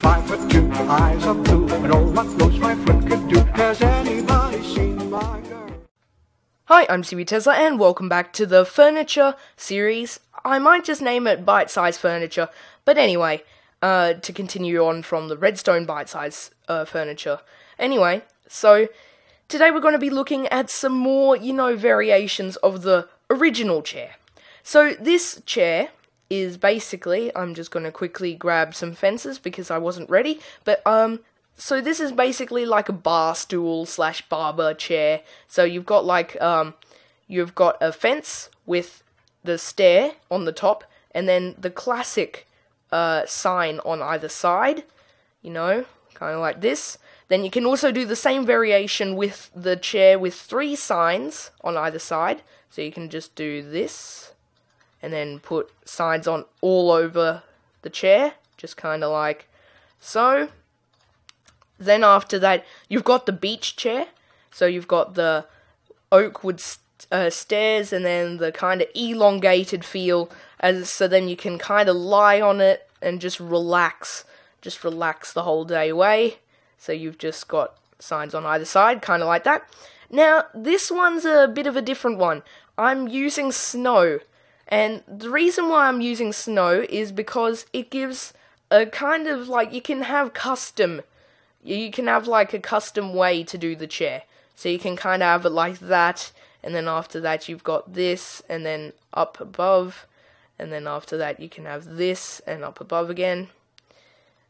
5'2", eyes are blue, and all my clothes my friend could do. Has anybody seen my girl? Hi, I'm CBTesla, and welcome back to the furniture series. I might just name it bite-size furniture, but anyway, to continue on from the redstone bite-size furniture. Anyway, so today we're going to be looking at some more, variations of the original chair. So this chair is basically, I'm just going to quickly grab some fences because I wasn't ready, but, so this is basically like a bar stool slash barber chair. So you've got like, you've got a fence with the stair on the top, and then the classic, sign on either side, kind of like this. Then you can also do the same variation with the chair with three signs on either side, so you can just do this, and then put signs on all over the chair, just kind of like so. Then after that, you've got the beach chair, so you've got the oak wood stairs, and then the kind of elongated feel, so then you can kind of lie on it and just relax the whole day away. So you've just got signs on either side, kind of like that. Now, this one's a bit of a different one. I'm using snow. And the reason why I'm using snow is because it gives a kind of, like, you can have like a custom way to do the chair. So you can kind of have it like that, and then after that you've got this, and then up above, and then after that you can have this, and up above again.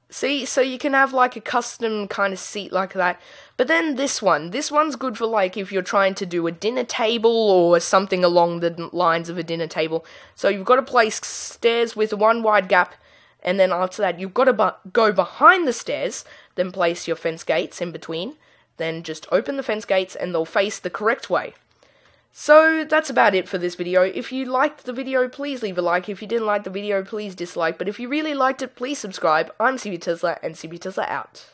See, so you can have like a custom kind of seat like that. But then this one's good for like if you're trying to do a dinner table or something along the lines of a dinner table. So you've got to place stairs with one wide gap, and then after that you've got to go behind the stairs, then place your fence gates in between, then just open the fence gates and they'll face the correct way. So that's about it for this video. If you liked the video, please leave a like. If you didn't like the video, please dislike. But if you really liked it, please subscribe. I'm CBTesla, and CBTesla out.